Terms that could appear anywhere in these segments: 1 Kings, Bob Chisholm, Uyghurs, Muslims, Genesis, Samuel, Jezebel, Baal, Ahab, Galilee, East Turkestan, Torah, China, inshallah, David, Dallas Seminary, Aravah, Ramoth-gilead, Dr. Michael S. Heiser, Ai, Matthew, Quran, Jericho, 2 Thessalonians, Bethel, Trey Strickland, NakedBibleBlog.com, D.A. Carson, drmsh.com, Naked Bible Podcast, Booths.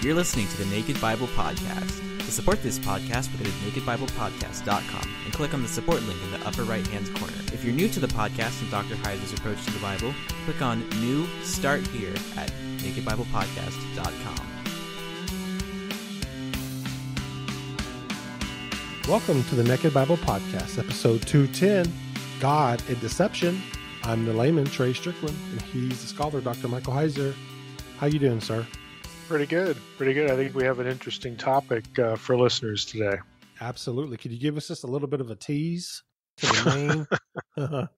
You're listening to the Naked Bible Podcast. To support this podcast, visit NakedBiblePodcast.com and click on the support link in the upper right-hand corner. If you're new to the podcast and Dr. Heiser's approach to the Bible, click on New Start Here at NakedBiblePodcast.com. Welcome to the Naked Bible Podcast, episode 210, God and Deception. I'm the layman, Trey Strickland, and he's the scholar, Dr. Michael Heiser. How you doing, sir? Pretty good. Pretty good. I think we have an interesting topic for listeners today. Absolutely. Could you give us just a little bit of a tease to the name?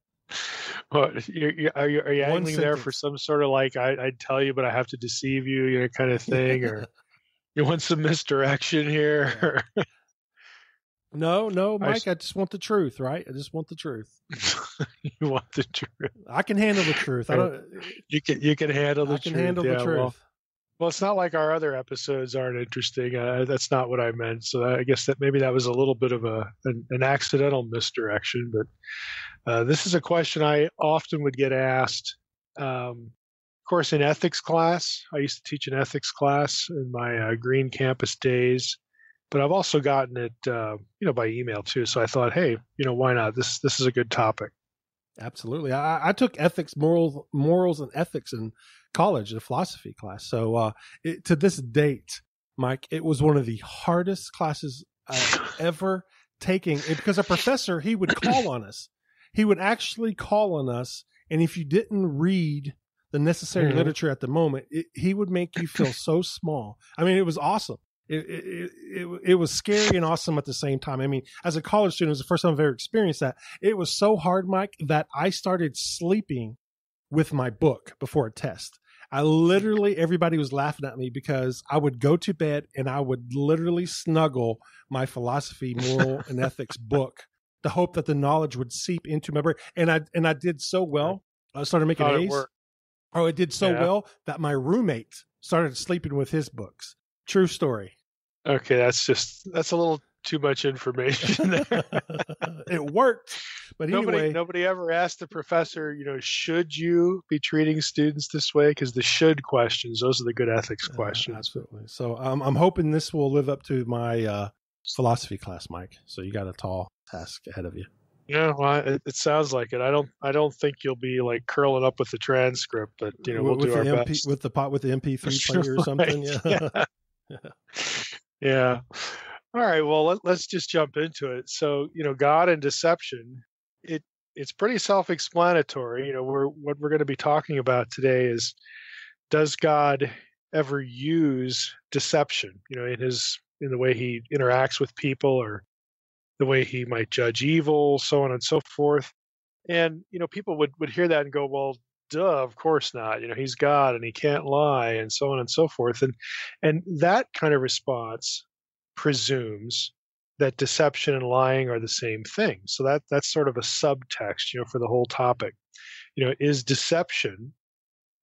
What, are you angling there for some sort of like, I'd tell you, but I have to deceive you, you know, kind of thing? Or you want some misdirection here? No, Mike, I just want the truth, right? I just want the truth. You want the truth. I can handle the truth. You can handle the truth. Well, it's not like our other episodes aren't interesting. That's not what I meant. So I guess that maybe that was a little bit of an accidental misdirection. But this is a question I often would get asked. Of course, in ethics class, I used to teach an ethics class in my green campus days. But I've also gotten it, by email too. So I thought, hey, why not? This is a good topic. Absolutely. I took ethics, morals and ethics in college, the philosophy class. So to this date, Mike, it was one of the hardest classes I've ever taken, because a professor, he would call on us. He would actually call on us. And if you didn't read the necessary literature at the moment, he would make you feel so small. I mean, it was awesome. It was scary and awesome at the same time. I mean, as a college student, it was the first time I've ever experienced that. It was so hard, Mike, that I started sleeping with my book before a test. Everybody was laughing at me because I would go to bed and I would literally snuggle my philosophy, moral, and ethics book to hope that the knowledge would seep into my brain. And I did so well. I started making A's. It did so well that my roommate started sleeping with his books. True story. Okay, that's a little too much information. It worked, but anyway, nobody ever asked the professor, should you be treating students this way? Because the should questions, those are the good ethics questions. Absolutely. So I'm hoping this will live up to my philosophy class, Mike. So you got a tall task ahead of you. Yeah, well, it sounds like it. I don't think you'll be like curling up with the transcript, but we'll do our best with the MP3 player or something. Yeah. All right. Well, let's just jump into it. So, God and deception, it's pretty self-explanatory. What we're going to be talking about today is, does God ever use deception, in the way he interacts with people, or the way he might judge evil, so on and so forth. And, people would hear that and go, well, duh, of course not. He's God and he can't lie, and so on and so forth. And that kind of response presumes that deception and lying are the same thing. So that's sort of a subtext, for the whole topic. Is deception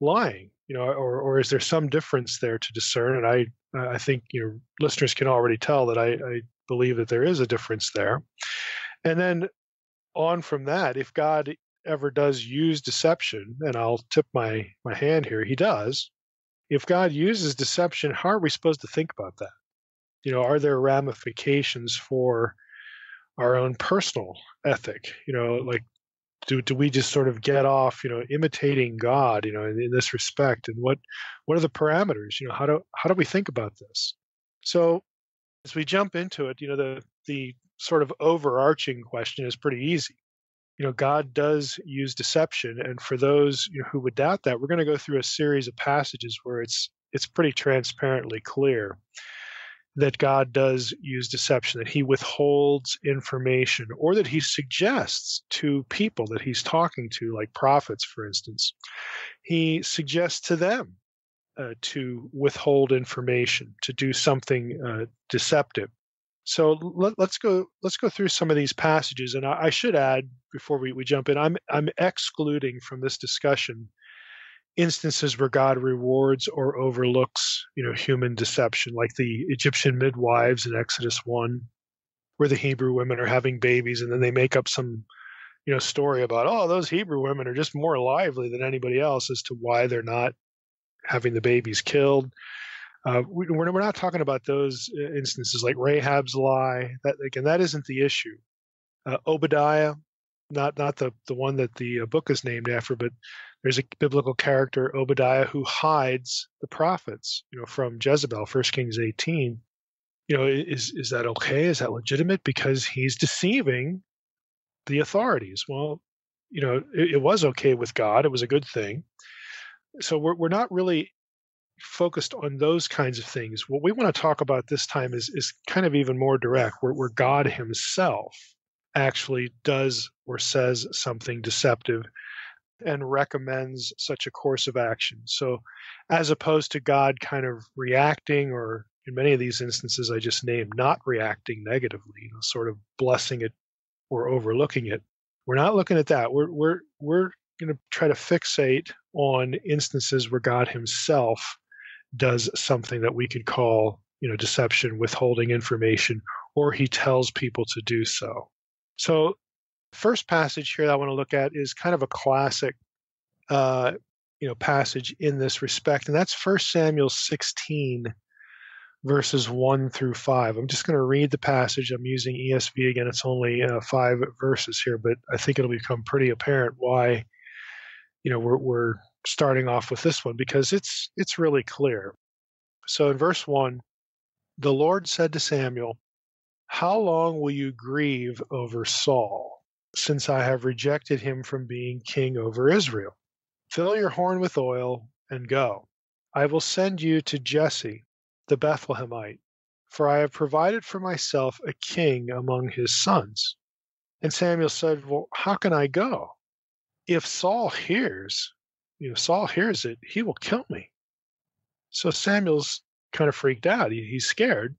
lying? Or is there some difference there to discern? And I think your listeners can already tell that I believe that there is a difference there. And then on from that, if God ever does use deception, and I'll tip my hand here, he does. If God uses deception, how are we supposed to think about that? Are there ramifications for our own personal ethic? Like, do we just sort of get off, imitating God, in this respect? And what are the parameters? How do we think about this? So as we jump into it, the sort of overarching question is pretty easy. God does use deception, and for those who would doubt that, we're going to go through a series of passages where it's pretty transparently clear that God does use deception, that he withholds information, or that he suggests to people that he's talking to, like prophets, for instance. He suggests to them to withhold information, to do something deceptive. So let's go through some of these passages. And I should add, before we jump in, I'm excluding from this discussion instances where God rewards or overlooks, human deception, like the Egyptian midwives in Exodus 1, where the Hebrew women are having babies and then they make up some, story about, those Hebrew women are just more lively than anybody else as to why they're not having the babies killed. We're not talking about those instances like Rahab's lie. That isn't the issue. Obadiah, not the one that the book is named after, but there's a biblical character, Obadiah, who hides the prophets, from Jezebel, 1 Kings 18. Is that okay? Is that legitimate? Because he's deceiving the authorities. Well, it was okay with God. It was a good thing. So we're not really focused on those kinds of things. What we want to talk about this time is kind of even more direct, where God himself actually does or says something deceptive and recommends such a course of action. So as opposed to God kind of reacting, or in many of these instances I just named, not reacting negatively, sort of blessing it or overlooking it. We're not looking at that. We're going to try to fixate on instances where God himself does something that we could call, deception, withholding information, or he tells people to do so. So first passage here that I want to look at is kind of a classic, passage in this respect, and that's 1 Samuel 16, verses 1 through 5. I'm just going to read the passage. I'm using ESV again. It's only 5 verses here, but I think it'll become pretty apparent why, we're starting off with this one, because it's really clear. So in verse 1, the Lord said to Samuel, "How long will you grieve over Saul, since I have rejected him from being king over Israel? Fill your horn with oil and go. I will send you to Jesse, the Bethlehemite, for I have provided for myself a king among his sons." And Samuel said, "Well, how can I go? If Saul hears, it, he will kill me." So Samuel's kind of freaked out. He's scared.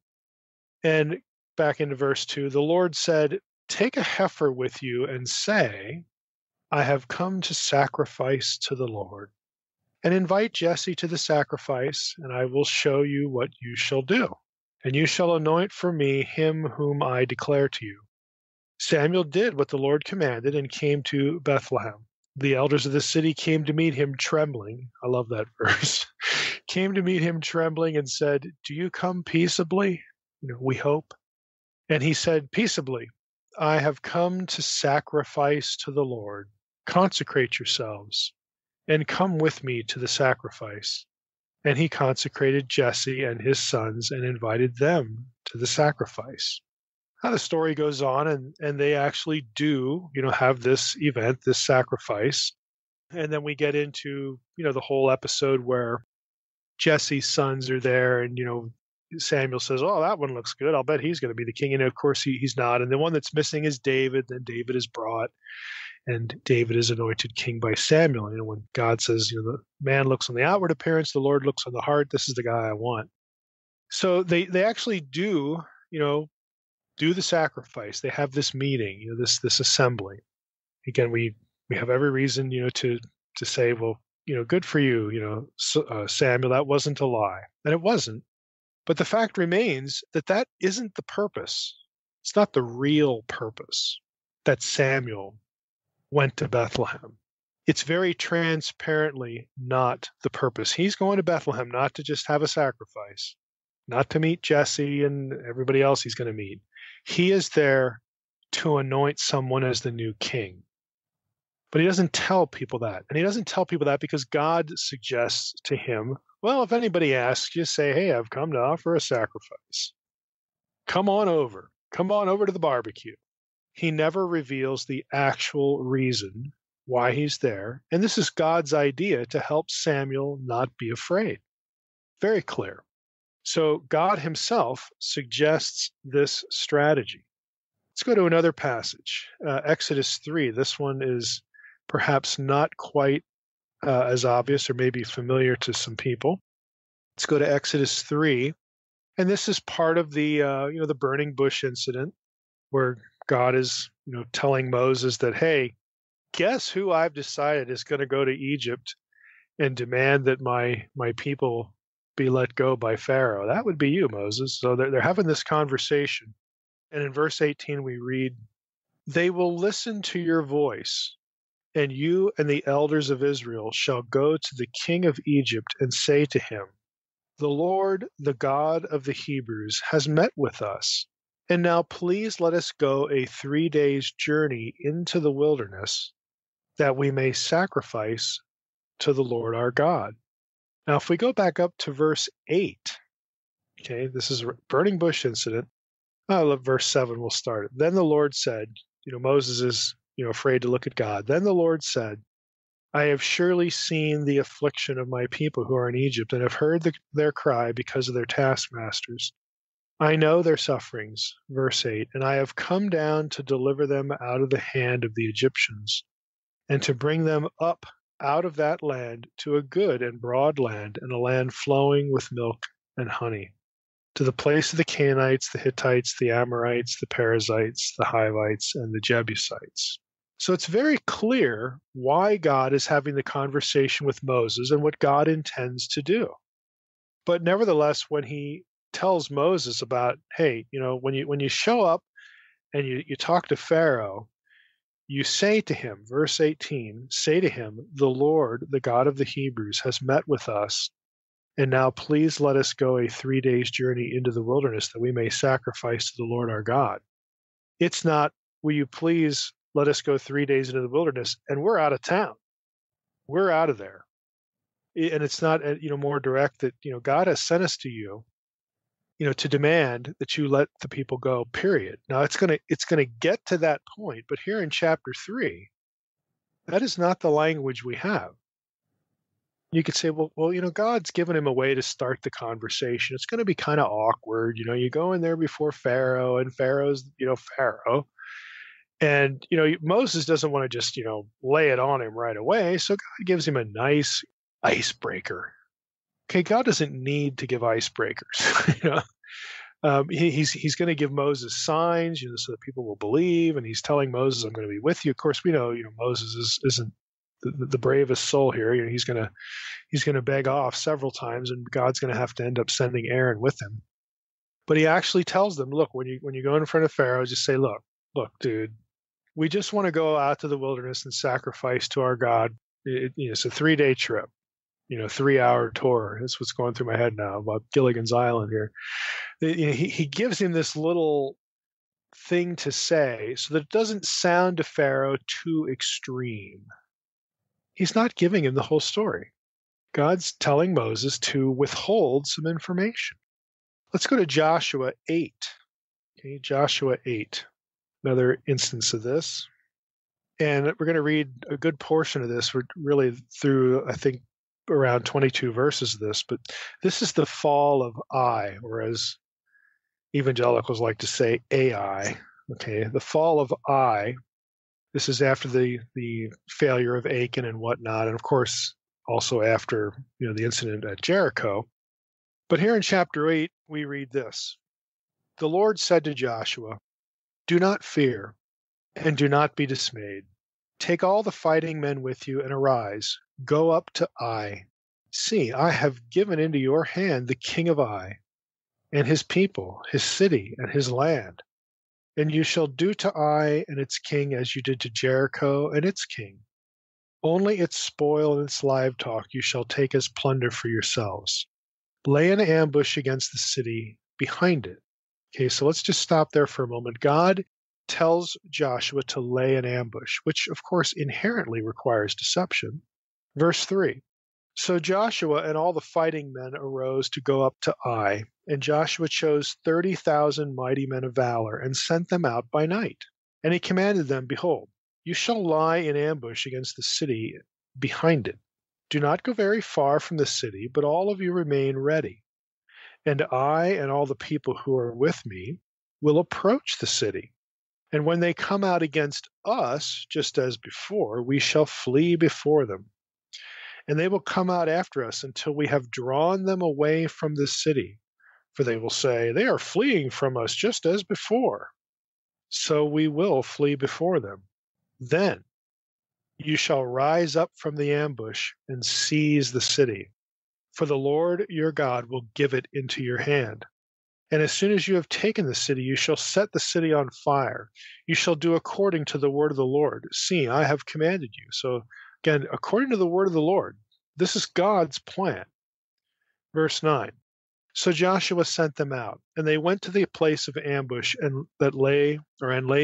And back into verse 2, the Lord said, "Take a heifer with you and say, 'I have come to sacrifice to the Lord,' and invite Jesse to the sacrifice, and I will show you what you shall do. And you shall anoint for me him whom I declare to you." Samuel did what the Lord commanded and came to Bethlehem. The elders of the city came to meet him trembling. I love that verse. Came to meet him trembling and said, "Do you come peaceably?" We hope. And he said, "Peaceably, I have come to sacrifice to the Lord. Consecrate yourselves and come with me to the sacrifice." And he consecrated Jesse and his sons and invited them to the sacrifice. Now the story goes on, and they actually do, have this event, this sacrifice. And then we get into, the whole episode where Jesse's sons are there, and, Samuel says, "Oh, that one looks good. I'll bet he's going to be the king." And of course, he's not. And the one that's missing is David. Then David is brought, and David is anointed king by Samuel. When God says, the man looks on the outward appearance, the Lord looks on the heart. This is the guy I want. So they actually do, do the sacrifice. They have this meeting, this assembly. Again, we have every reason, to say, well, good for you, Samuel. That wasn't a lie, and it wasn't. But the fact remains that isn't the purpose. It's not the real purpose that Samuel went to Bethlehem. It's very transparently not the purpose. He's going to Bethlehem not to just have a sacrifice, not to meet Jesse and everybody else he's going to meet. He is there to anoint someone as the new king. But he doesn't tell people that. And he doesn't tell people that because God suggests to him, well, if anybody asks you, say, "Hey, I've come to offer a sacrifice. Come on over. Come on over to the barbecue." He never reveals the actual reason why he's there. And this is God's idea to help Samuel not be afraid. Very clear. So God himself suggests this strategy. Let's go to another passage, Exodus 3. This one is perhaps not quite as obvious, or maybe familiar to some people. Let's go to Exodus 3, and this is part of the the burning bush incident, where God is telling Moses that, hey, guess who I've decided is going to go to Egypt and demand that my people be let go by Pharaoh. That would be you, Moses. So they're having this conversation, and in verse 18 we read, "They will listen to your voice. And you and the elders of Israel shall go to the king of Egypt and say to him, The Lord, the God of the Hebrews, has met with us. And now please let us go a 3 days' journey into the wilderness, that we may sacrifice to the Lord our God." Now, if we go back up to verse 8, okay, this is a burning bush incident. I love verse 7. We'll start it. Then the Lord said, Moses is, afraid to look at God. Then the Lord said, "I have surely seen the affliction of my people who are in Egypt, and have heard their cry because of their taskmasters. I know their sufferings," verse 8, "and I have come down to deliver them out of the hand of the Egyptians, and to bring them up out of that land to a good and broad land, and a land flowing with milk and honey, to the place of the Canaanites, the Hittites, the Amorites, the Perizzites, the Hivites, and the Jebusites." So it's very clear why God is having the conversation with Moses and what God intends to do. But nevertheless, when he tells Moses about, hey, when you show up and you talk to Pharaoh, you say to him, verse 18, say to him, "The Lord, the God of the Hebrews, has met with us, and now please let us go a 3 days' journey into the wilderness, that we may sacrifice to the Lord our God." It's not, "Will you please let us go 3 days into the wilderness, and we're out of town. We're out of there." And it's not, more direct that, God has sent us to you, to demand that you let the people go, period. Now, it's going to get to that point, but here in chapter 3, that is not the language we have. You could say, well, God's given him a way to start the conversation. It's going to be kind of awkward. You go in there before Pharaoh, and Pharaoh's, Pharaoh. And, Moses doesn't want to just, lay it on him right away, so God gives him a nice icebreaker. Okay, God doesn't need to give icebreakers. He's going to give Moses signs, so that people will believe, and he's telling Moses, "I'm going to be with you." Of course, we know, Moses isn't the bravest soul here. He's going to beg off several times, and God's going to have to end up sending Aaron with him. But he actually tells them, "Look, when you go in front of Pharaoh, just say, look, dude, we just want to go out to the wilderness and sacrifice to our God. It's a 3-day trip." 3-hour tour. That's what's going through my head now about Gilligan's Island here. He gives him this little thing to say so that it doesn't sound to Pharaoh too extreme. He's not giving him the whole story. God's telling Moses to withhold some information. Let's go to Joshua 8. Okay, Joshua 8, another instance of this. And we're going to read a good portion of this. We're really through, I think, around 22 verses of this, but this is the fall of Ai, or as evangelicals like to say, Ai. Okay, the fall of Ai. This is after the failure of Achan and whatnot, and of course also after the incident at Jericho. But here in chapter 8, we read this: "The Lord said to Joshua, 'Do not fear, and do not be dismayed. Take all the fighting men with you and arise, go up to Ai. See, I have given into your hand the king of Ai, and his people, his city, and his land. And you shall do to Ai and its king as you did to Jericho and its king. Only its spoil and its livestock you shall take as plunder for yourselves. Lay an ambush against the city behind it.'" Okay, so let's just stop there for a moment. God tells Joshua to lay an ambush, which of course inherently requires deception. Verse 3, "So Joshua and all the fighting men arose to go up to Ai, and Joshua chose 30,000 mighty men of valor and sent them out by night. And he commanded them, 'Behold, you shall lie in ambush against the city behind it. Do not go very far from the city, but all of you remain ready. And I and all the people who are with me will approach the city. And when they come out against us, just as before, we shall flee before them. And they will come out after us until we have drawn them away from the city. For they will say, "They are fleeing from us just as before." So we will flee before them. Then you shall rise up from the ambush and seize the city, for the Lord your God will give it into your hand. And as soon as you have taken the city, you shall set the city on fire. You shall do according to the word of the Lord. See, I have commanded you." So again, according to the word of the Lord, this is God's plan. Verse 9, So Joshua sent them out, and they went to the place of ambush that lay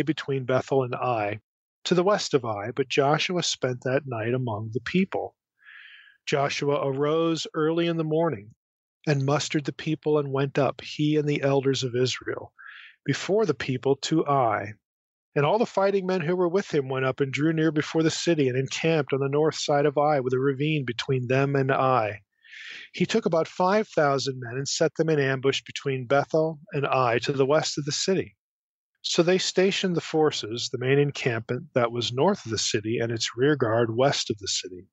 between Bethel and Ai, to the west of Ai, but Joshua spent that night among the people. Joshua arose early in the morning and mustered the people and went up, he and the elders of Israel, before the people to Ai. And all the fighting men who were with him went up and drew near before the city and encamped on the north side of Ai with a ravine between them and Ai. He took about 5,000 men and set them in ambush between Bethel and Ai to the west of the city. So they stationed the forces, the main encampment that was north of the city and its rear guard west of the city.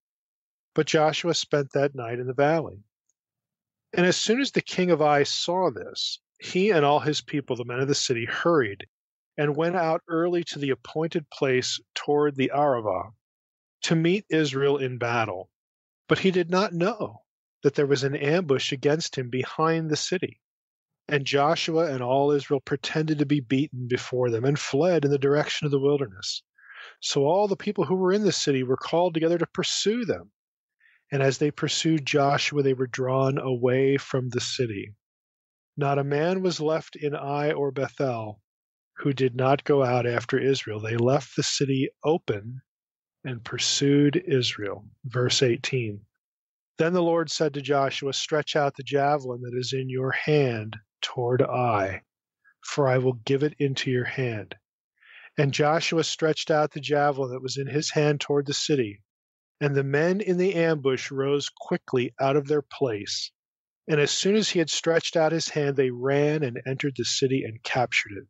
But Joshua spent that night in the valley. And as soon as the king of Ai saw this, he and all his people, the men of the city, hurried and went out early to the appointed place toward the Aravah to meet Israel in battle. But he did not know that there was an ambush against him behind the city. And Joshua and all Israel pretended to be beaten before them and fled in the direction of the wilderness. So all the people who were in the city were called together to pursue them. And as they pursued Joshua, they were drawn away from the city. Not a man was left in Ai or Bethel who did not go out after Israel. They left the city open and pursued Israel. Verse 18. Then the Lord said to Joshua, "Stretch out the javelin that is in your hand toward Ai, for I will give it into your hand." And Joshua stretched out the javelin that was in his hand toward the city, and the men in the ambush rose quickly out of their place. And as soon as he had stretched out his hand, they ran and entered the city and captured it.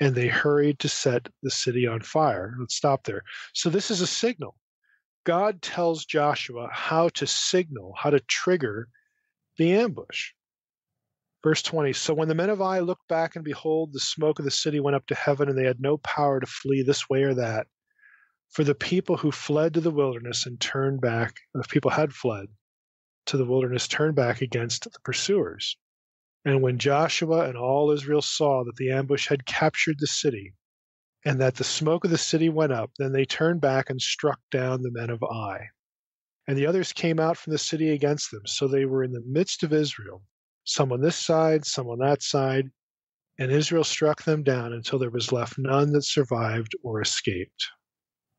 And they hurried to set the city on fire. Let's stop there. So this is a signal. God tells Joshua how to signal, how to trigger the ambush. Verse 20, so when the men of Ai looked back, and behold, the smoke of the city went up to heaven, and they had no power to flee this way or that. For the people who fled to the wilderness and turned back, the people had fled to the wilderness, turned back against the pursuers. And when Joshua and all Israel saw that the ambush had captured the city, and that the smoke of the city went up, then they turned back and struck down the men of Ai. And the others came out from the city against them, so they were in the midst of Israel, some on this side, some on that side, and Israel struck them down until there was left none that survived or escaped.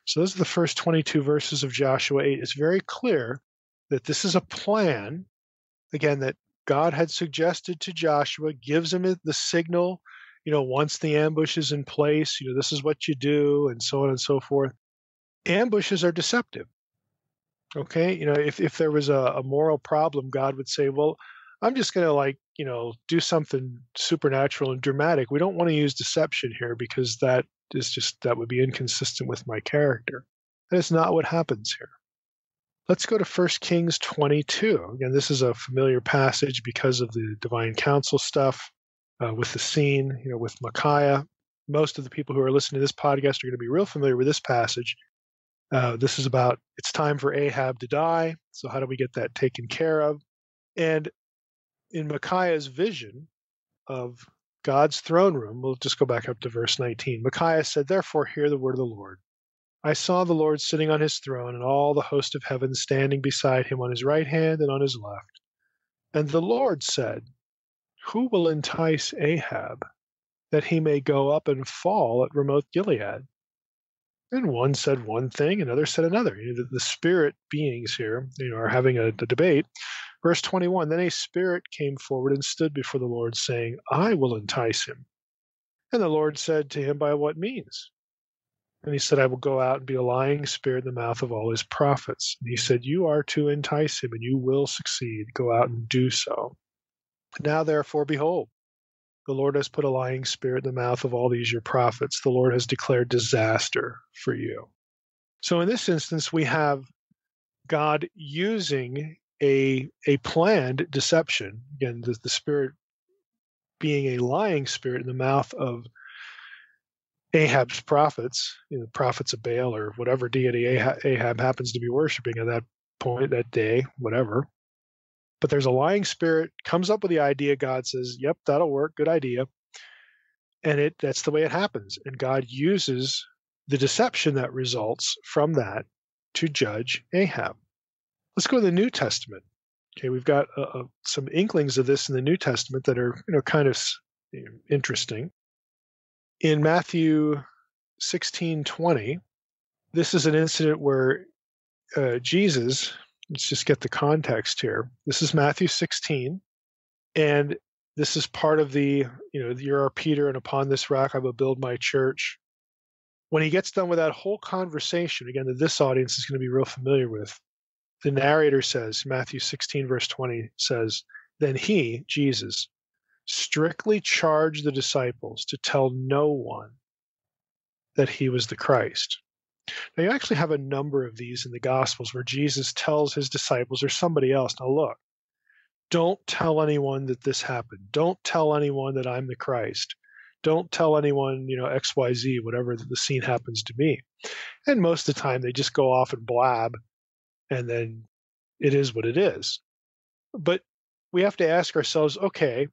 So those are the first 22 verses of Joshua 8. It's very clear that this is a plan, again, that God had suggested to Joshua, gives him the signal, once the ambush is in place, this is what you do, and so on and so forth. Ambushes are deceptive, okay? If there was a moral problem, God would say, well, I'm just going to do something supernatural and dramatic. We don't want to use deception here because that would be inconsistent with my character. That is not what happens here. Let's go to 1 Kings 22. Again, this is a familiar passage because of the divine counsel stuff with the scene, with Micaiah. Most of the people who are listening to this podcast are going to be real familiar with this passage. This is about, it's time for Ahab to die. So how do we get that taken care of? And in Micaiah's vision of God's throne room, we'll just go back up to verse 19. Micaiah said, "Therefore, hear the word of the Lord. I saw the Lord sitting on his throne, and all the host of heaven standing beside him on his right hand and on his left. And the Lord said, 'Who will entice Ahab, that he may go up and fall at Ramoth-gilead?' And one said one thing, another said another." The spirit beings here are having a debate. Verse 21, "Then a spirit came forward and stood before the Lord, saying, 'I will entice him.' And the Lord said to him, 'By what means?' And he said, 'I will go out and be a lying spirit in the mouth of all his prophets.' And he said, 'You are to entice him, and you will succeed. Go out and do so. Now therefore, behold, the Lord has put a lying spirit in the mouth of all these your prophets. The Lord has declared disaster for you.'" So in this instance, we have God using a planned deception. Again, the spirit being a lying spirit in the mouth of Ahab's prophets, the prophets of Baal or whatever deity Ahab happens to be worshiping at that point, that day, whatever. But there's a lying spirit, comes up with the idea. God says, "Yep, that'll work. Good idea." And that's the way it happens. And God uses the deception that results from that to judge Ahab. Let's go to the New Testament. Okay, we've got some inklings of this in the New Testament that are, kind of interesting. In Matthew 16:20, this is an incident where Jesus, let's just get the context here. This is Matthew 16, and this is part of the, you are Peter, and upon this rock I will build my church. When he gets done with that whole conversation, again, that this audience is going to be real familiar with, the narrator says, Matthew 16, verse 20 says, "Then he, Jesus, strictly charged the disciples to tell no one that he was the Christ." Now, you actually have a number of these in the Gospels where Jesus tells his disciples or somebody else, now look, don't tell anyone that this happened. Don't tell anyone that I'm the Christ. Don't tell anyone, X, Y, Z, whatever the scene happens to be. And most of the time, they just go off and blab. And then it is what it is. But we have to ask ourselves, okay,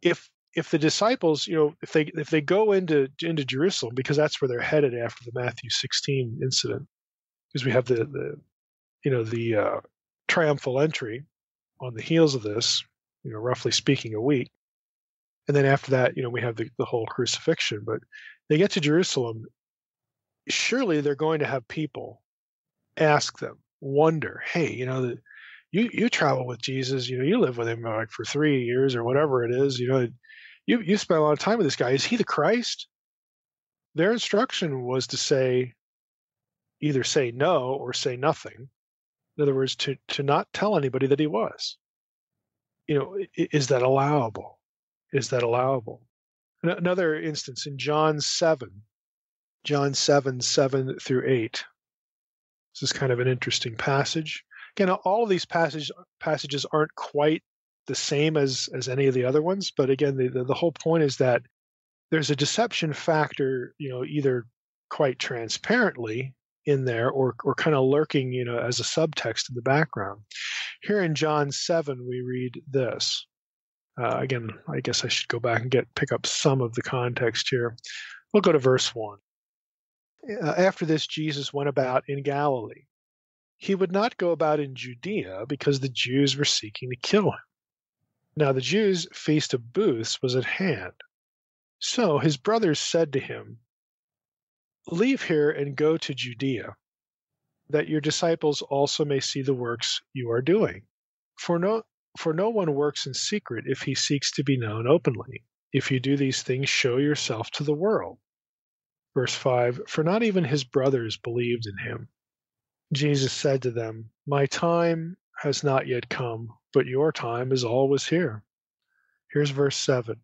if the disciples, if they go into Jerusalem, because that's where they're headed after the Matthew 16 incident, because we have the triumphal entry on the heels of this, roughly speaking, a week. And then after that, we have the whole crucifixion. But they get to Jerusalem, surely they're going to have people ask them, wonder, hey, you travel with Jesus, you live with him like for 3 years or whatever it is, you spend a lot of time with this guy. Is he the Christ? Their instruction was to say, either say no or say nothing. In other words, to not tell anybody that he was. Is that allowable? Is that allowable? Another instance in John 7:7-8. This is kind of an interesting passage. Again, all of these passages aren't quite the same as any of the other ones, but again, the whole point is that there's a deception factor, either quite transparently in there or kind of lurking, as a subtext in the background. Here in John 7, we read this. Again, I guess I should go back and pick up some of the context here. We'll go to verse 1. After this, Jesus went about in Galilee. He would not go about in Judea because the Jews were seeking to kill him. Now the Jews' feast of Booths was at hand. So his brothers said to him, "Leave here and go to Judea, that your disciples also may see the works you are doing. For no one works in secret if he seeks to be known openly. If you do these things, show yourself to the world." Verse 5, "For not even his brothers believed in him." Jesus said to them, "My time has not yet come, but your time is always here." Here's verse 7.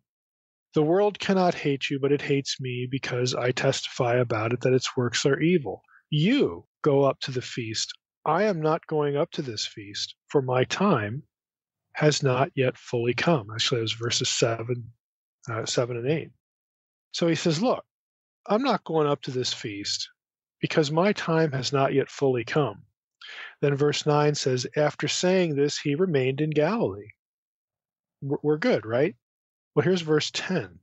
"The world cannot hate you, but it hates me because I testify about it that its works are evil. You go up to the feast. I am not going up to this feast, for my time has not yet fully come." Actually, it was verses 7 and 8. So he says, look, I'm not going up to this feast because my time has not yet fully come. Then verse 9 says, after saying this, he remained in Galilee. We're good, right? Well, here's verse 10.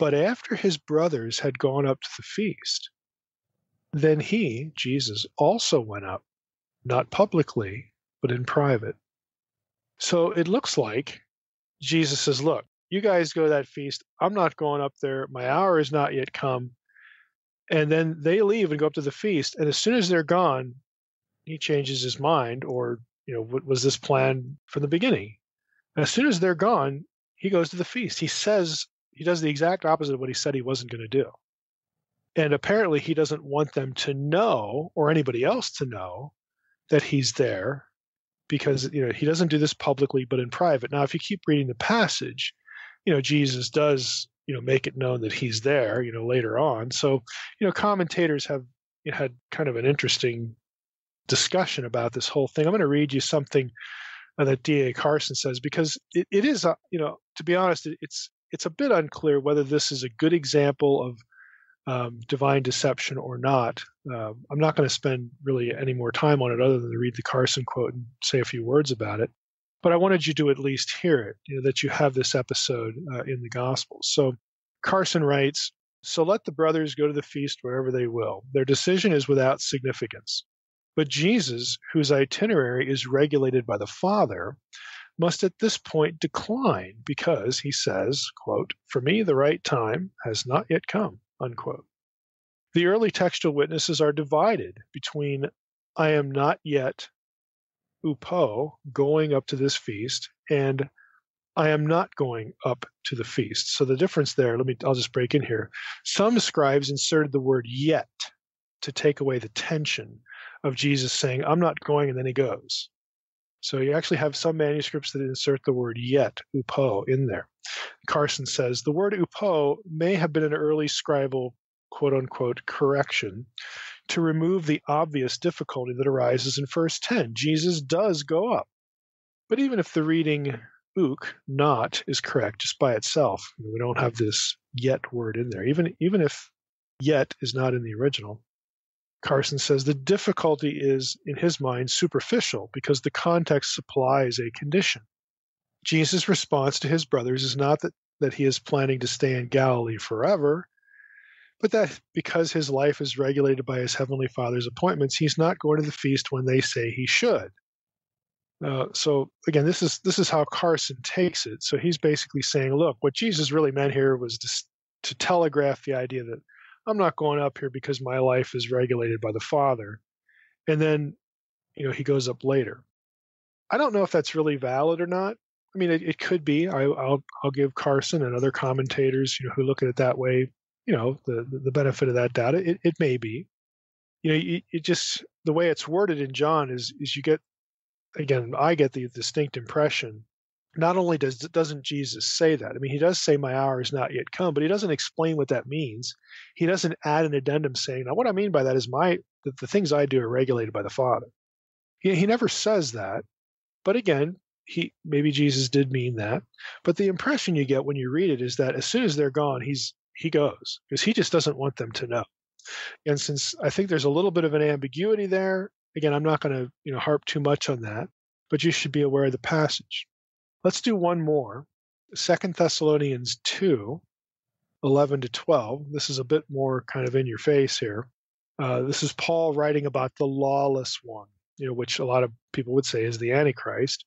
"But after his brothers had gone up to the feast, then he," Jesus, "also went up, not publicly, but in private." So it looks like Jesus says, look, you guys go to that feast. I'm not going up there. My hour has not yet come. And then they leave and go up to the feast. And as soon as they're gone, he changes his mind, or, what was this plan from the beginning? And as soon as they're gone, he goes to the feast. He does the exact opposite of what he said he wasn't going to do. And apparently he doesn't want them to know, or anybody else to know, that he's there, because, he doesn't do this publicly, but in private. Now, if you keep reading the passage, Jesus does, make it known that he's there, later on. So, commentators have had kind of an interesting discussion about this whole thing. I'm going to read you something that D.A. Carson says, because it is, to be honest, it's a bit unclear whether this is a good example of divine deception or not. I'm not going to spend really any more time on it other than to read the Carson quote and say a few words about it. But I wanted you to at least hear it, that you have this episode in the Gospels. So Carson writes, "So let the brothers go to the feast wherever they will. Their decision is without significance. But Jesus, whose itinerary is regulated by the Father, must at this point decline because, he says, quote, "For me, the right time has not yet come," unquote. The early textual witnesses are divided between "I am not yet upo, going up to this feast," and "I am not going up to the feast." So the difference there, I'll just break in here. Some scribes inserted the word "yet" to take away the tension of Jesus saying, "I'm not going," and then he goes. So you actually have some manuscripts that insert the word "yet," upo, in there. Carson says the word upo may have been an early scribal, quote-unquote, correction to remove the obvious difficulty that arises in verse 10. Jesus does go up. But even if the reading "ook," not, is correct just by itself, we don't have this "yet" word in there. Even if "yet" is not in the original, Carson says the difficulty is, in his mind, superficial because the context supplies a condition. Jesus' response to his brothers is not that he is planning to stay in Galilee forever, but that because his life is regulated by his heavenly Father's appointments, he's not going to the feast when they say he should. So again, this is how Carson takes it. So he's basically saying, look, what Jesus really meant here was to telegraph the idea that I'm not going up here because my life is regulated by the Father. And then, he goes up later. I don't know if that's really valid or not. I mean, it could be. I'll give Carson and other commentators, who look at it that way, the benefit of that data. It may be. It just, the way it's worded in John is you get, again, I get the distinct impression, not only doesn't Jesus say that, he does say "my hour is not yet come," but he doesn't explain what that means. He doesn't add an addendum saying, now what I mean by that is that the things I do are regulated by the Father. He never says that, but again, maybe Jesus did mean that. But the impression you get when you read it is that as soon as they're gone, he goes, because he just doesn't want them to know. And since I think there's a little bit of an ambiguity there, again, I'm not going to harp too much on that, but you should be aware of the passage. Let's do one more, 2 Thessalonians 2, 11-12. This is a bit more kind of in your face here. This is Paul writing about the lawless one, which a lot of people would say is the Antichrist.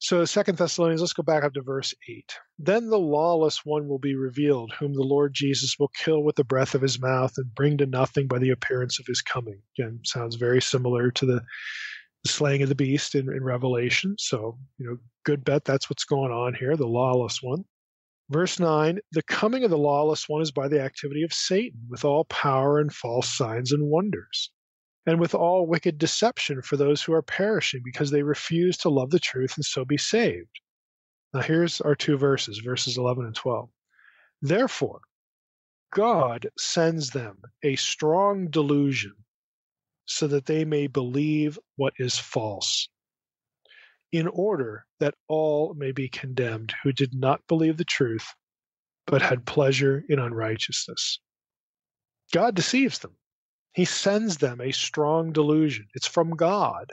So 2 Thessalonians, let's go back up to verse 8. "Then the lawless one will be revealed, whom the Lord Jesus will kill with the breath of his mouth and bring to nothing by the appearance of his coming." Again, sounds very similar to the slaying of the beast in Revelation. So, good bet that's what's going on here, the lawless one. Verse 9, "The coming of the lawless one is by the activity of Satan, with all power and false signs and wonders, and with all wicked deception for those who are perishing, because they refuse to love the truth and so be saved." Now here's our two verses, verses 11 and 12. "Therefore, God sends them a strong delusion so that they may believe what is false, in order that all may be condemned who did not believe the truth, but had pleasure in unrighteousness." God deceives them. He sends them a strong delusion. It's from God.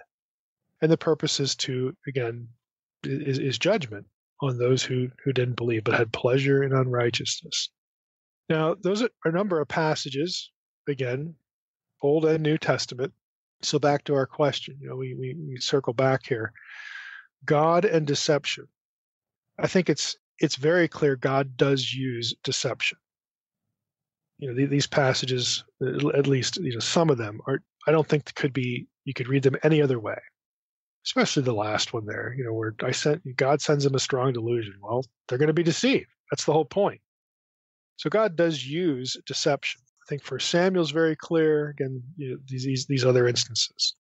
And the purpose is is judgment on those who didn't believe but had pleasure in unrighteousness. Now, those are a number of passages, again, Old and New Testament. So back to our question, we circle back here. God and deception. I think it's very clear God does use deception. These passages, at least some of them, are. I don't think you could read them any other way, especially the last one there. Where God sends them a strong delusion. Well, they're going to be deceived. That's the whole point. So God does use deception. I think 1 Samuel's very clear. Again, these other instances.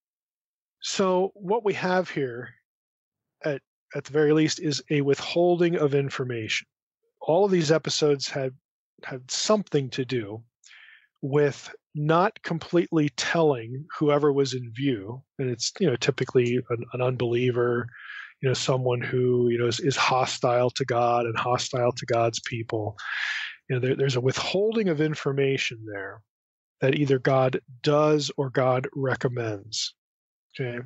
So what we have here, at the very least, is a withholding of information. All of these episodes had something to do with not completely telling whoever was in view, and it's typically an unbeliever, someone who is hostile to God and hostile to God's people. There's a withholding of information there that either God does or God recommends. Okay,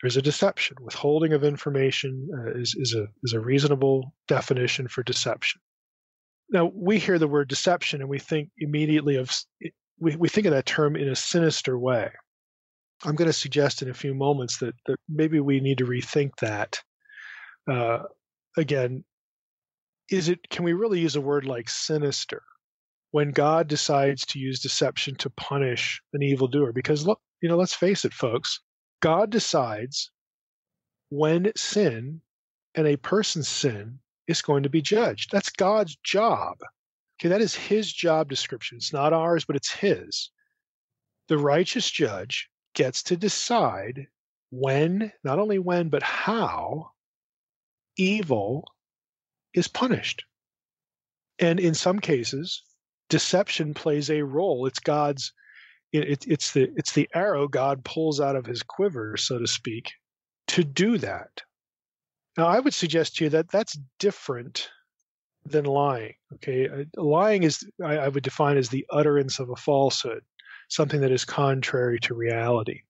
there's a deception. Withholding of information is a reasonable definition for deception. Now, we hear the word deception and we think immediately we think of that term in a sinister way. I'm going to suggest in a few moments that maybe we need to rethink that. again, can we really use a word like sinister when God decides to use deception to punish an evildoer? Because look, let's face it, folks, God decides when sin and a person's sin is going to be judged. That's God's job. Okay, that is his job description. It's not ours, but it's his. The righteous judge gets to decide when, not only when, but how evil is punished. And in some cases, deception plays a role. It's God's, it's the arrow God pulls out of his quiver, so to speak, to do that. Now, I would suggest to you that that's different than lying. Okay, lying is, I would define as the utterance of a falsehood, something that is contrary to reality.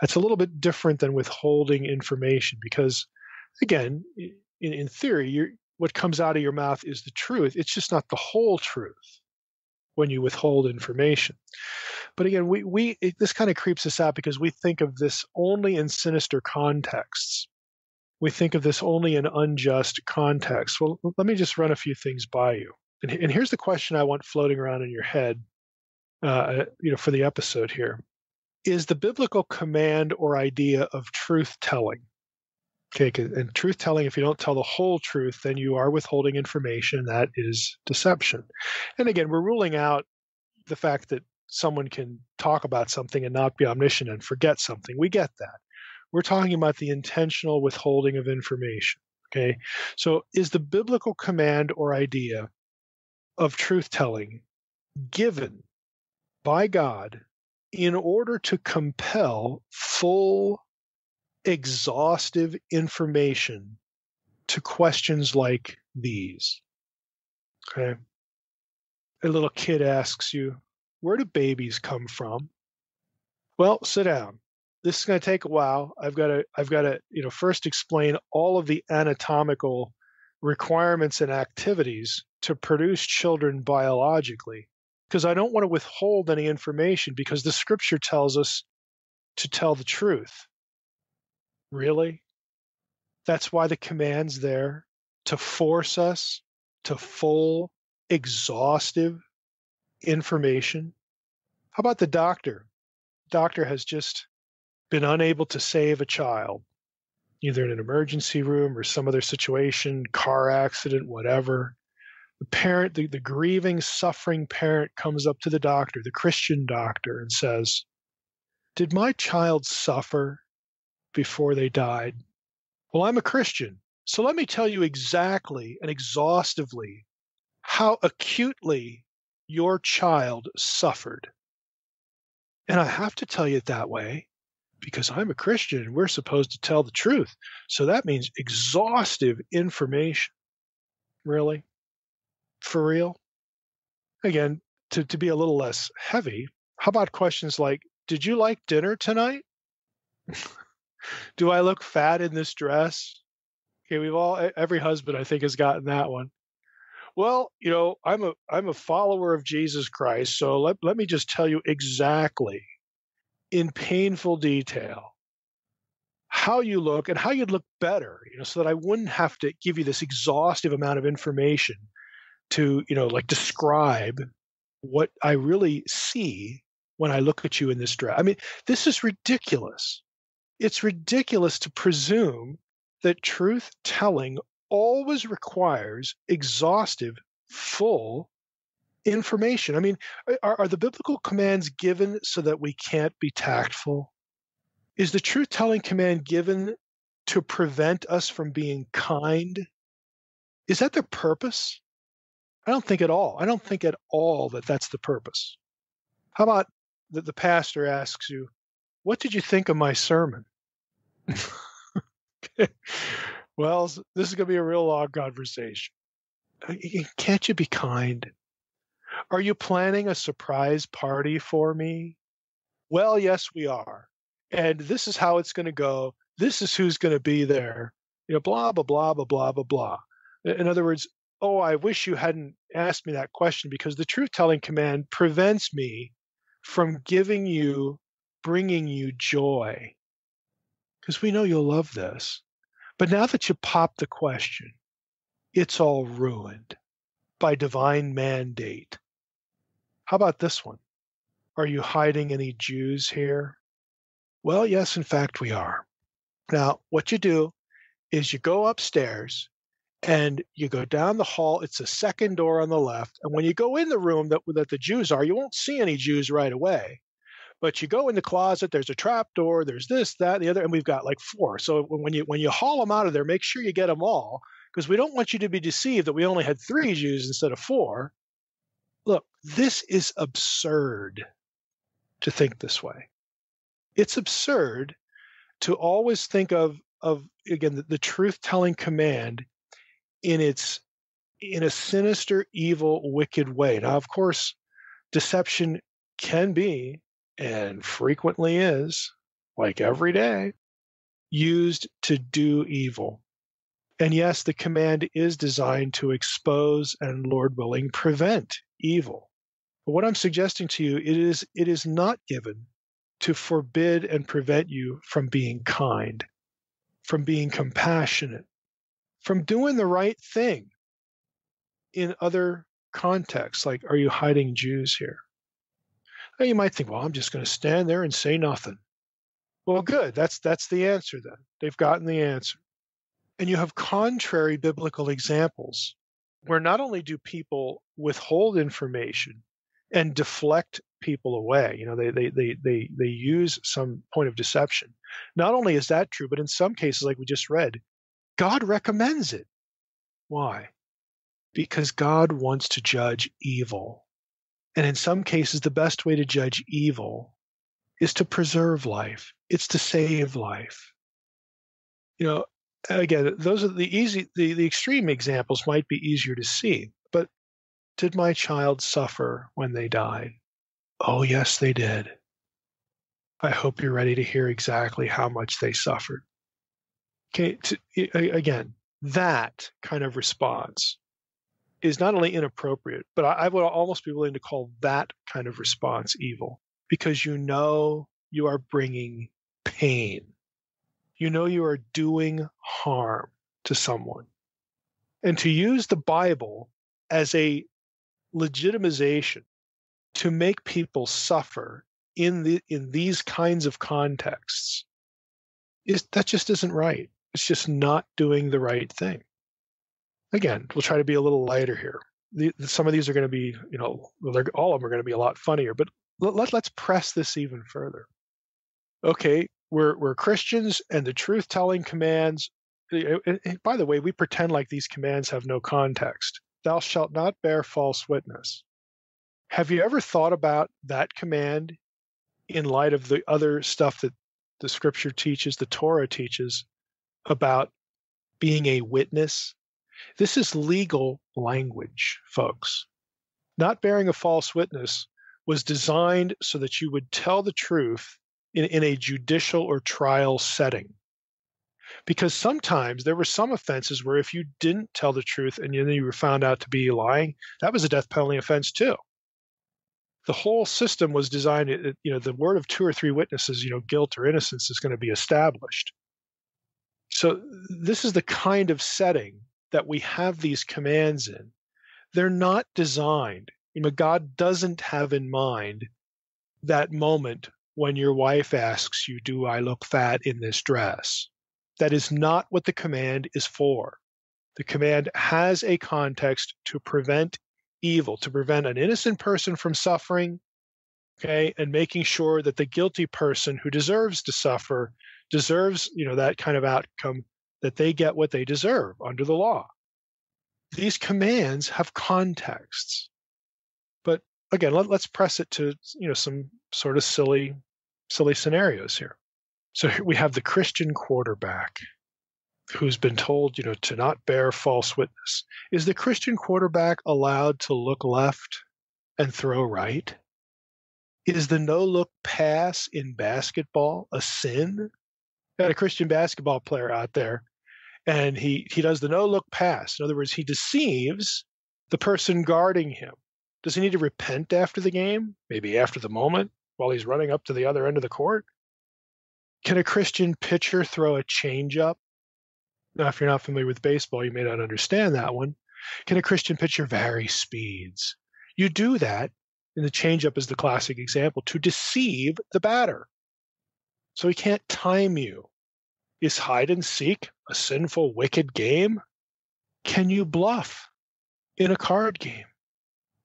That's a little bit different than withholding information, because, again, in theory, what comes out of your mouth is the truth. It's just not the whole truth when you withhold information. But again, this kind of creeps us out because we think of this only in sinister contexts. We think of this only in unjust contexts. Well, let me just run a few things by you. And here's the question I want floating around in your head, for the episode here. Is the biblical command or idea of truth-telling? Okay, and truth-telling, if you don't tell the whole truth, then you are withholding information. That is deception. And again, we're ruling out the fact that someone can talk about something and not be omniscient and forget something. We get that. We're talking about the intentional withholding of information, okay? So is the biblical command or idea of truth-telling given by God in order to compel full, exhaustive information to questions like these? Okay. A little kid asks you, where do babies come from? Well, sit down. This is going to take a while. I've got to, first explain all of the anatomical requirements and activities to produce children biologically, because I don't want to withhold any information because the scripture tells us to tell the truth. Really? That's why the command's there, to force us to full, exhaustive information. How about the doctor? The doctor has just been unable to save a child, either in an emergency room or some other situation, car accident, whatever. The parent, the grieving, suffering parent comes up to the doctor, the Christian doctor, and says, did my child suffer before they died? Well, I'm a Christian, so let me tell you exactly and exhaustively how acutely your child suffered. And I have to tell you it that way, because I'm a Christian and we're supposed to tell the truth. So that means exhaustive information. Really? For real? Again, to be a little less heavy, how about questions like, did you like dinner tonight? Do I look fat in this dress? Okay, every husband I think has gotten that one. Well, I'm a follower of Jesus Christ, so let me just tell you exactly in painful detail how you look and how you'd look better, so that I wouldn't have to give you this exhaustive amount of information to, describe what I really see when I look at you in this dress. I mean, this is ridiculous. It's ridiculous to presume that truth-telling always requires exhaustive, full information. I mean, are the biblical commands given so that we can't be tactful? Is the truth-telling command given to prevent us from being kind? Is that the purpose? I don't think at all. I don't think at all that that's the purpose. How about that the pastor asks you, what did you think of my sermon? Okay. Well, this is going to be a real long conversation. Can't you be kind? Are you planning a surprise party for me? Well, yes, we are. And this is how it's going to go. This is who's going to be there. Blah, blah, blah, blah, blah, blah, blah. In other words, oh, I wish you hadn't asked me that question, because the truth-telling command prevents me from bringing you joy, because we know you'll love this. But now that you pop the question, it's all ruined by divine mandate. How about this one? Are you hiding any Jews here? Well, yes, in fact, we are. Now, what you do is you go upstairs and you go down the hall. It's the second door on the left. And when you go in the room that the Jews are, you won't see any Jews right away. But you go in the closet, there's a trap door, there's this, that, and the other, and we've got like four. So when you haul them out of there, make sure you get them all, because we don't want you to be deceived that we only had 3 Jews instead of 4. Look, this is absurd to think this way. It's absurd to always think of again, the truth-telling command in a sinister, evil, wicked way. Now, of course, deception can be, and frequently is, like every day, used to do evil. And yes, the command is designed to expose and, Lord willing, prevent evil. But what I'm suggesting to you, it is not given to forbid and prevent you from being kind, from being compassionate, from doing the right thing in other contexts, like, are you hiding Jews here? Now you might think, well, I'm just going to stand there and say nothing. Well, good. That's the answer then. They've gotten the answer. And you have contrary biblical examples where not only do people withhold information and deflect people away, you know, they use some point of deception. Not only is that true, but in some cases, like we just read, God recommends it. Why? Because God wants to judge evil. And in some cases, the best way to judge evil is to preserve life. It's to save life. You know, again, those are the extreme examples might be easier to see. But did my child suffer when they died? Oh, yes, they did. I hope you're ready to hear exactly how much they suffered. Okay, again, that kind of response is not only inappropriate, but I would almost be willing to call that kind of response evil, because you know you are bringing pain. You know you are doing harm to someone. And to use the Bible as a legitimization to make people suffer in these kinds of contexts, that just isn't right. It's just not doing the right thing. Again, we'll try to be a little lighter here. Some of these are going to be, you know, all of them are going to be a lot funnier, but let's press this even further. Okay, we're Christians, and the truth-telling commands, and by the way, we pretend like these commands have no context. Thou shalt not bear false witness. Have you ever thought about that command in light of the other stuff that the Scripture teaches, the Torah teaches, about being a witness? This is legal language, folks. Not bearing a false witness was designed so that you would tell the truth in a judicial or trial setting. Because sometimes there were some offenses where if you didn't tell the truth and then you were found out to be lying, that was a death penalty offense too. The whole system was designed, you know, the word of 2 or 3 witnesses, you know, guilt or innocence is going to be established. So this is the kind of setting that we have these commands in. They're not designed. You know, God doesn't have in mind that moment when your wife asks you, do I look fat in this dress? That is not what the command is for. The command has a context to prevent evil, to prevent an innocent person from suffering, okay, and making sure that the guilty person who deserves to suffer deserves, you know, that kind of outcome, that they get what they deserve under the law. These commands have contexts. But again, let's press it to, you know, some sort of silly scenarios here. So we have the Christian quarterback who's been told, you know, to not bear false witness. Is the Christian quarterback allowed to look left and throw right? Is the no-look pass in basketball a sin? Got a Christian basketball player out there, and he does the no-look pass. In other words, he deceives the person guarding him. Does he need to repent after the game? Maybe after the moment while he's running up to the other end of the court? Can a Christian pitcher throw a changeup? Now, if you're not familiar with baseball, you may not understand that one. Can a Christian pitcher vary speeds? You do that, and the changeup is the classic example, to deceive the batter. So he can't time you. Is hide and seek a sinful, wicked game? Can you bluff in a card game?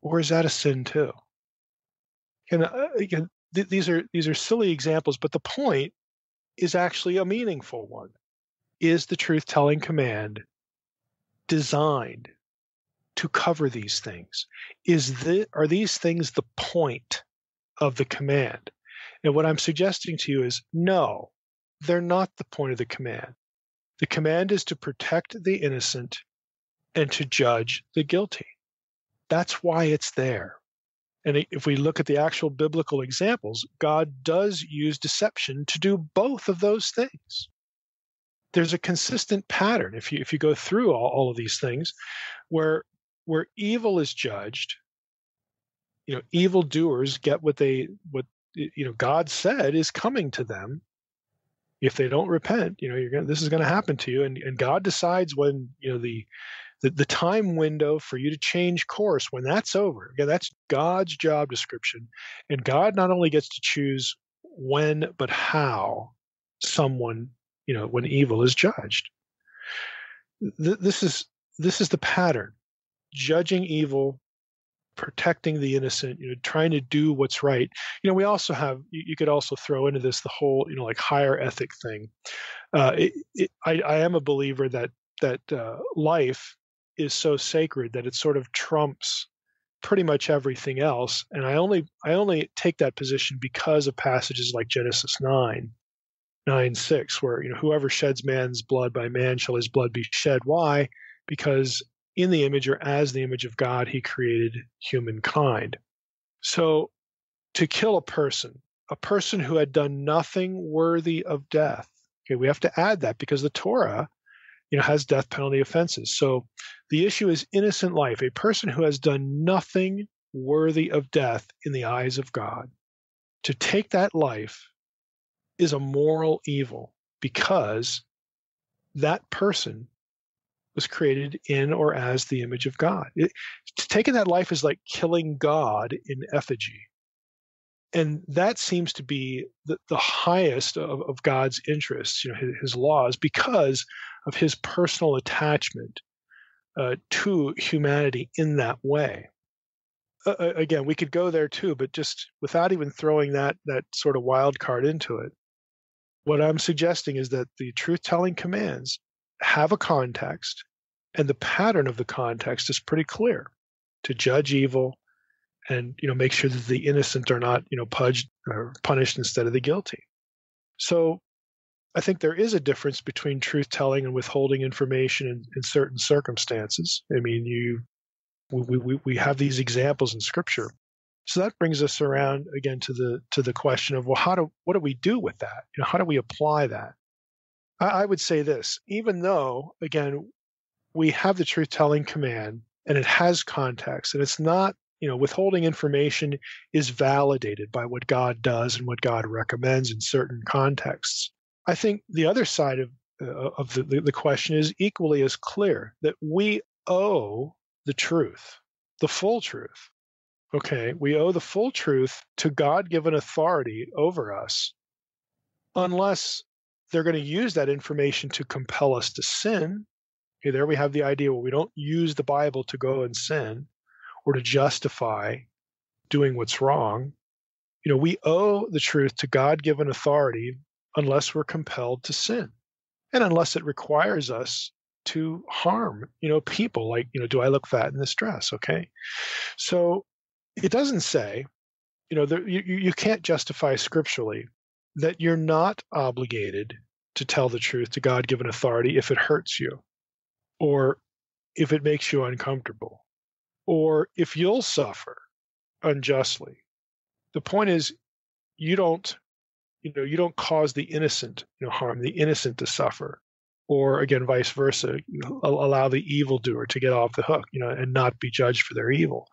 Or is that a sin too? These are silly examples, but the point is actually a meaningful one. Is the truth-telling command designed to cover these things? Are these things the point of the command? And what I'm suggesting to you is no, they're not the point of the command. The command is to protect the innocent and to judge the guilty. That's why it's there. And if we look at the actual biblical examples, God does use deception to do both of those things. There's a consistent pattern, if you go through all of these things, where evil is judged. You know, evildoers get what God said is coming to them. If they don't repent, this is going to happen to you. And God decides when, the time window for you to change course, when that's over. Again, that's God's job description. And God not only gets to choose when, but how someone, when evil is judged. This is the pattern. Judging evil, protecting the innocent, trying to do what's right. We also have, you could also throw into this the whole, higher ethic thing. I am a believer that life is so sacred that it sort of trumps pretty much everything else. And I only take that position because of passages like Genesis 9:6, where, whoever sheds man's blood, by man shall his blood be shed. Why? Because in the image, or as the image of God, he created humankind. So to kill a person who had done nothing worthy of death. Okay, we have to add that because the Torah, has death penalty offenses. So the issue is innocent life, a person who has done nothing worthy of death in the eyes of God. To take that life is a moral evil because that person was created in or as the image of God. Taking that life is like killing God in effigy. And that seems to be the highest of God's interests, his laws, because of his personal attachment to humanity in that way. Again, we could go there too, but just without even throwing that sort of wild card into it, what I'm suggesting is that the truth-telling commands have a context, and the pattern of the context is pretty clear: to judge evil and make sure that the innocent are not punished instead of the guilty. So I think there is a difference between truth-telling and withholding information in certain circumstances. I mean, we have these examples in Scripture. So that brings us around again to the question of, well, what do we do with that? How do we apply that? I would say this: even though, again, we have the truth-telling command and it has context, and it's not, withholding information is validated by what God does and what God recommends in certain contexts. I think the other side of the question is equally as clear, that we owe the truth, the full truth. Okay, we owe the full truth to God-given authority over us, unless they're going to use that information to compel us to sin. Okay, there we have the idea where we don't use the Bible to go and sin or to justify doing what's wrong. We owe the truth to God-given authority unless we're compelled to sin, and unless it requires us to harm, people. Like, do I look fat in this dress? Okay. So it doesn't say, you can't justify scripturally that you're not obligated to tell the truth to God-given authority if it hurts you, or if it makes you uncomfortable, or if you'll suffer unjustly. The point is, you don't cause the innocent, harm the innocent to suffer, or again, vice versa, allow the evildoer to get off the hook, and not be judged for their evil.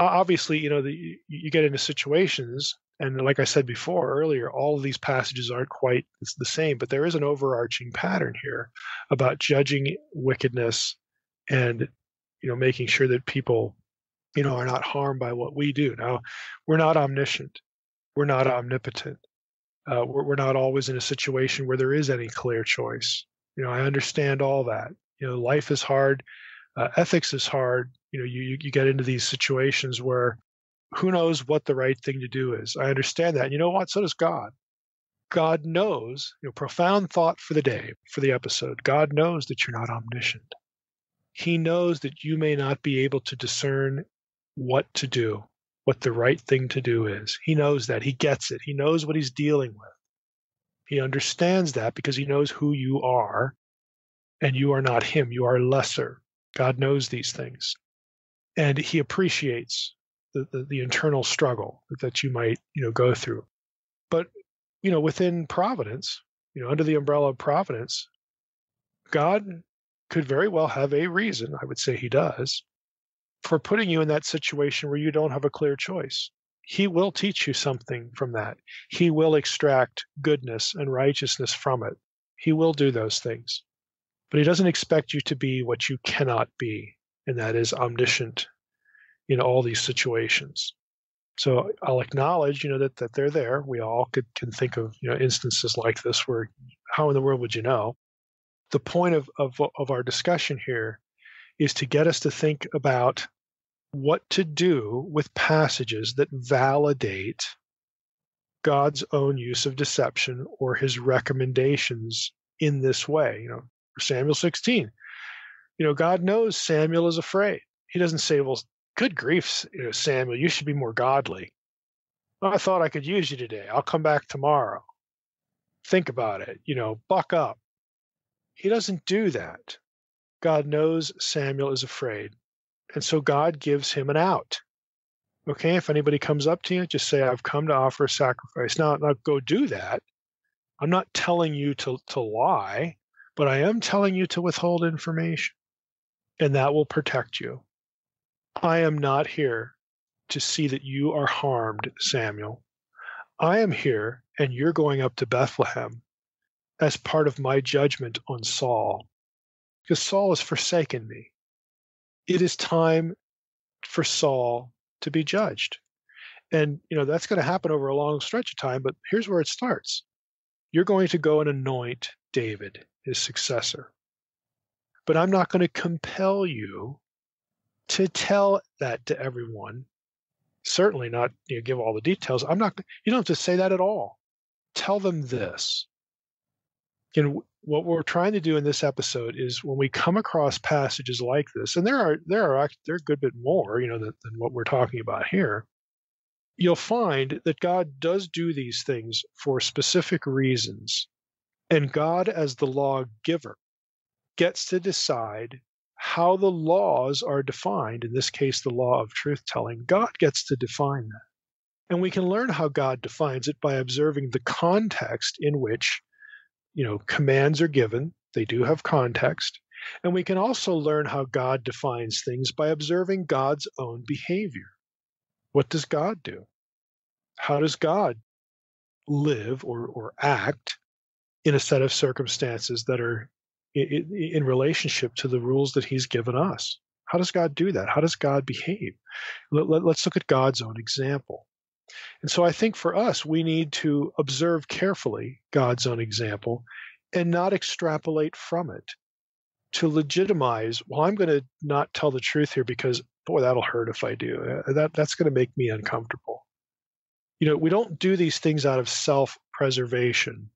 Obviously, you get into situations And like I said before, earlier, all of these passages aren't quite the same, but there is an overarching pattern here about judging wickedness and, you know, making sure that people, you know, are not harmed by what we do. Now, we're not omniscient. We're not omnipotent. We're not always in a situation where there is any clear choice. You know, I understand all that. You know, life is hard. Ethics is hard. You know, you get into these situations where who knows what the right thing to do is. I understand that. And you know what? So does God. God knows, you know, profound thought for the day, for the episode. God knows that you're not omniscient. He knows that you may not be able to discern what to do, what the right thing to do is. He knows that. He gets it. He knows what he's dealing with. He understands that because he knows who you are, and you are not him. You are lesser. God knows these things. And he appreciates the internal struggle that you might, you know, go through. But, you know, within providence, you know, under the umbrella of providence, God could very well have a reason, I would say he does, for putting you in that situation where you don't have a clear choice. He will teach you something from that. He will extract goodness and righteousness from it. He will do those things. But he doesn't expect you to be what you cannot be, and that is omniscient in all these situations. So I'll acknowledge, you know, that they're there. We all can think of, you know, instances like this where how in the world would you know? The point of our discussion here is to get us to think about what to do with passages that validate God's own use of deception or his recommendations in this way. You know, Samuel 16, you know, God knows Samuel is afraid. He doesn't say, well, good grief, you know, Samuel, you should be more godly. Well, I thought I could use you today. I'll come back tomorrow. Think about it. You know, buck up. He doesn't do that. God knows Samuel is afraid. And so God gives him an out. Okay, if anybody comes up to you, just say, I've come to offer a sacrifice. Now go do that. I'm not telling you to lie, but I am telling you to withhold information, and that will protect you. I am not here to see that you are harmed, Samuel. I am here, and you're going up to Bethlehem as part of my judgment on Saul, because Saul has forsaken me. It is time for Saul to be judged. And, you know, that's going to happen over a long stretch of time, but here's where it starts. You're going to go and anoint David, his successor. But I'm not going to compel you to tell that to everyone. Certainly not, you know, give all the details. I'm not, you don't have to say that at all. Tell them this. And what we're trying to do in this episode is when we come across passages like this, and there are a good bit more, you know, than what we're talking about here, you'll find that God does do these things for specific reasons. And God, as the law giver, gets to decide how the laws are defined. In this case, the law of truth-telling. God gets to define that. And we can learn how God defines it by observing the context in which, you know, commands are given. They do have context. And we can also learn how God defines things by observing God's own behavior. What does God do? How does God live or act in a set of circumstances that are in relationship to the rules that he's given us? How does God do that? How does God behave? Let's look at God's own example. And so I think for us, we need to observe carefully God's own example and not extrapolate from it to legitimize, well, I'm going to not tell the truth here because, boy, that'll hurt if I do. That's going to make me uncomfortable. You know, we don't do these things out of self-preservation.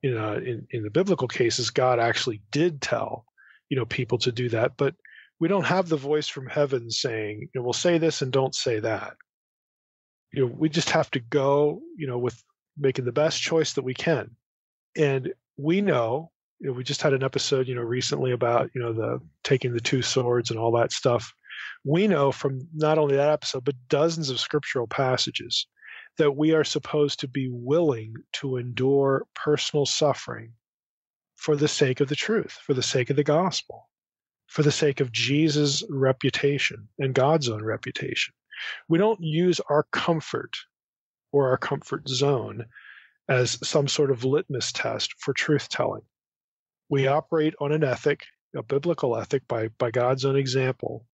You know, in the biblical cases, God actually did tell, you know, people to do that, but we don't have the voice from heaven saying, you know, well, say this and don't say that. You know, we just have to go, you know, with making the best choice that we can. And we know, you know, we just had an episode, you know, recently about, you know, the taking the two swords and all that stuff. We know from not only that episode, but dozens of scriptural passages that we are supposed to be willing to endure personal suffering for the sake of the truth, for the sake of the gospel, for the sake of Jesus' reputation and God's own reputation. We don't use our comfort or our comfort zone as some sort of litmus test for truth-telling. We operate on an ethic, a biblical ethic by God's own example,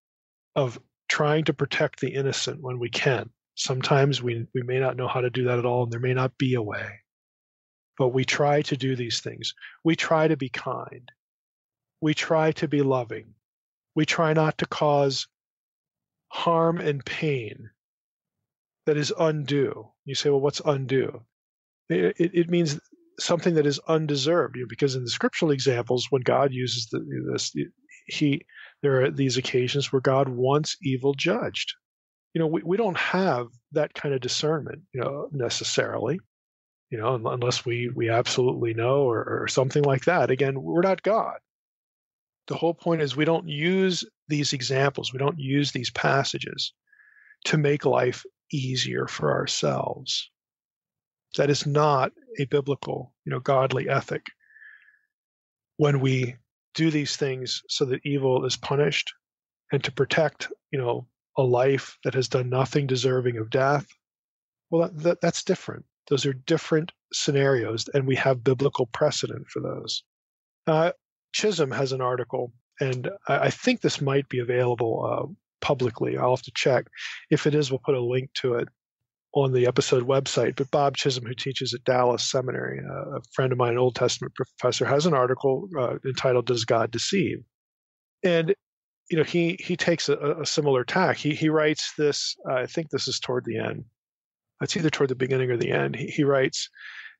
of trying to protect the innocent when we can. Sometimes we may not know how to do that at all, and there may not be a way. But we try to do these things. We try to be kind. We try to be loving. We try not to cause harm and pain that is undue. You say, well, what's undue? It means something that is undeserved, because in the scriptural examples, when God uses there are these occasions where God wants evil judged. We don't have that kind of discernment, necessarily, unless we absolutely know or something like that. Again, we're not God. The whole point is we don't use these examples. We don't use these passages to make life easier for ourselves. That is not a biblical, godly ethic. When we do these things so that evil is punished and to protect, a life that has done nothing deserving of death, well, that's different. Those are different scenarios, and we have biblical precedent for those. Chisholm has an article, and I think this might be available publicly. I'll have to check. If it is, we'll put a link to it on the episode website. But Bob Chisholm, who teaches at Dallas Seminary, a friend of mine, an Old Testament professor, has an article entitled "Does God Deceive?" And he takes a similar tack. He writes this. I think this is toward the end. It's either toward the beginning or the end. He writes,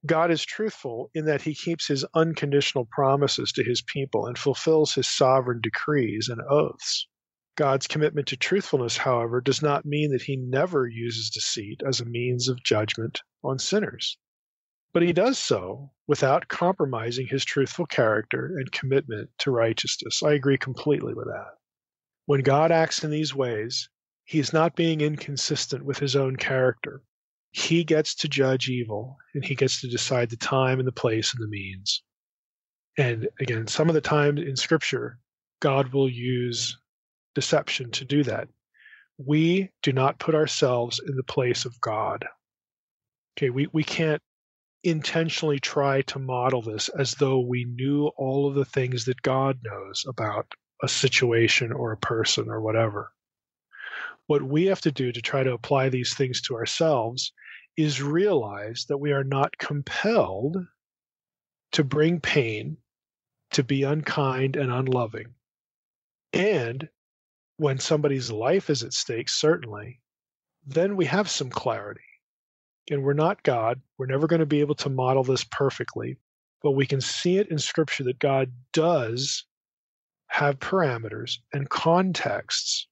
God is truthful in that he keeps his unconditional promises to his people and fulfills his sovereign decrees and oaths. God's commitment to truthfulness, however, does not mean that he never uses deceit as a means of judgment on sinners. But he does so without compromising his truthful character and commitment to righteousness. I agree completely with that. When God acts in these ways, he is not being inconsistent with his own character. He gets to judge evil, and he gets to decide the time and the place and the means. And again, some of the times in Scripture, God will use deception to do that. We do not put ourselves in the place of God. Okay, we can't intentionally try to model this as though we knew all of the things that God knows about a situation or a person or whatever. What we have to do to try to apply these things to ourselves is realize that we are not compelled to bring pain, to be unkind and unloving. And when somebody's life is at stake, certainly, then we have some clarity. And we're not God. We're never going to be able to model this perfectly. But we can see it in Scripture that God does have parameters and contexts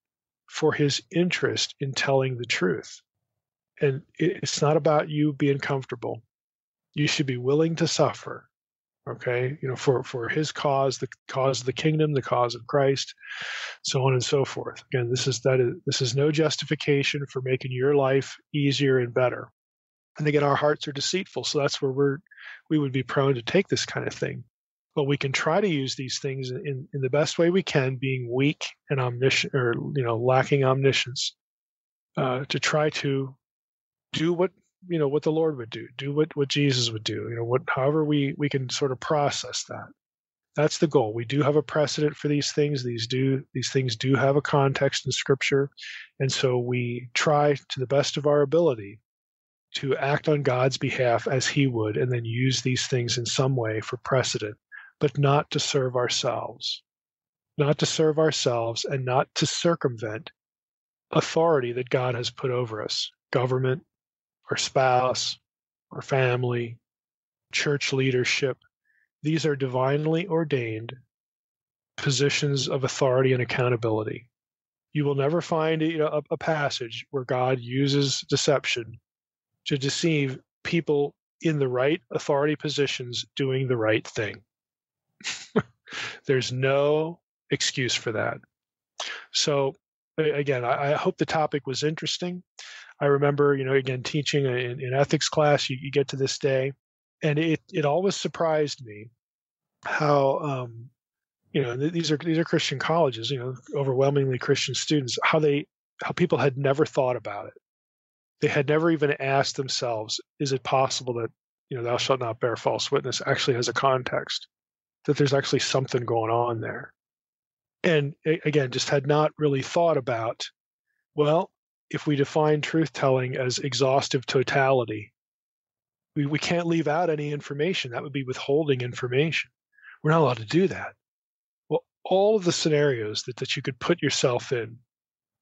for his interest in telling the truth. And it's not about you being comfortable. You should be willing to suffer, okay? For his cause, the cause of the kingdom, the cause of Christ, so on and so forth. Again, this is no justification for making your life easier and better. And again, our hearts are deceitful, so that's where we would be prone to take this kind of thing. But we can try to use these things in the best way we can, being weak and omniscient, or lacking omniscience, to try to do what the Lord would do what Jesus would do, however we can sort of process that. That's the goal. We do have a precedent for these things. These things do have a context in Scripture, and so we try to the best of our ability to act on God's behalf as He would, and then use these things in some way for precedent. But not to serve ourselves, and not to circumvent authority that God has put over us, government, our spouse, our family, church leadership. These are divinely ordained positions of authority and accountability. You will never find a passage where God uses deception to deceive people in the right authority positions doing the right thing. There's no excuse for that. So again, I hope the topic was interesting. I remember, again, teaching in ethics class, you get to this day, and it always surprised me how, these are Christian colleges, overwhelmingly Christian students, how people had never thought about it. They had never even asked themselves, is it possible that, you know, thou shalt not bear false witness actually has a context, that there's actually something going on there. And again, just had not really thought about, well, if we define truth-telling as exhaustive totality, we can't leave out any information. That would be withholding information. We're not allowed to do that. Well, all of the scenarios that you could put yourself in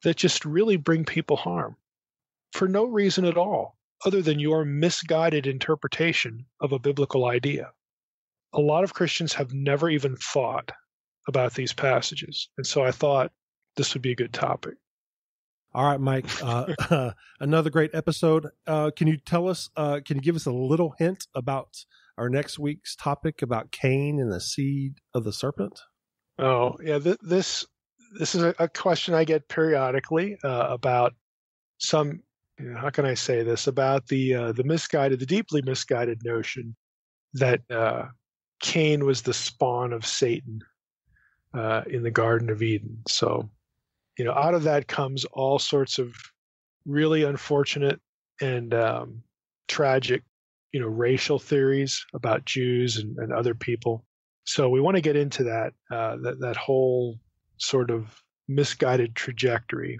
that just really bring people harm for no reason at all, other than your misguided interpretation of a biblical idea. A lot of Christians have never even thought about these passages. And so I thought this would be a good topic. All right, Mike, another great episode. Can you give us a little hint about our next week's topic about Cain and the seed of the serpent? Oh, yeah. This is a question I get periodically about some, you know, how can I say this, about the deeply misguided notion that Cain was the spawn of Satan in the Garden of Eden. So, you know, out of that comes all sorts of really unfortunate and tragic, you know, racial theories about Jews and other people. So we want to get into that, that whole sort of misguided trajectory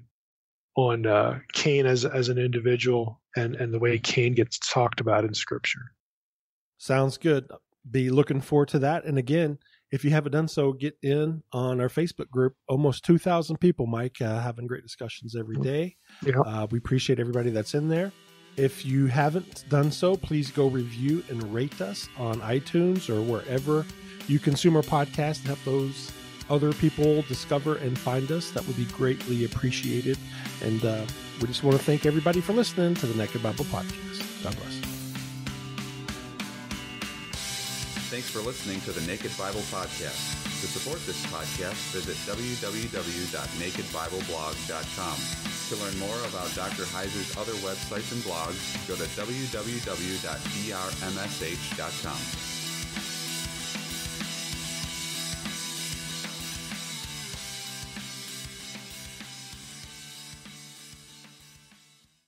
on Cain as an individual and the way Cain gets talked about in Scripture. Sounds good. Be looking forward to that. And again, if you haven't done so, get in on our Facebook group. Almost 2,000 people, Mike, having great discussions every day. Yeah. We appreciate everybody that's in there. If you haven't done so, please go review and rate us on iTunes or wherever you consume our podcast and help those other people discover and find us. That would be greatly appreciated. And we just want to thank everybody for listening to the Naked Bible Podcast. God bless. Thanks for listening to the Naked Bible Podcast. To support this podcast, visit www.nakedbibleblog.com. To learn more about Dr. Heiser's other websites and blogs, go to www.drmsh.com.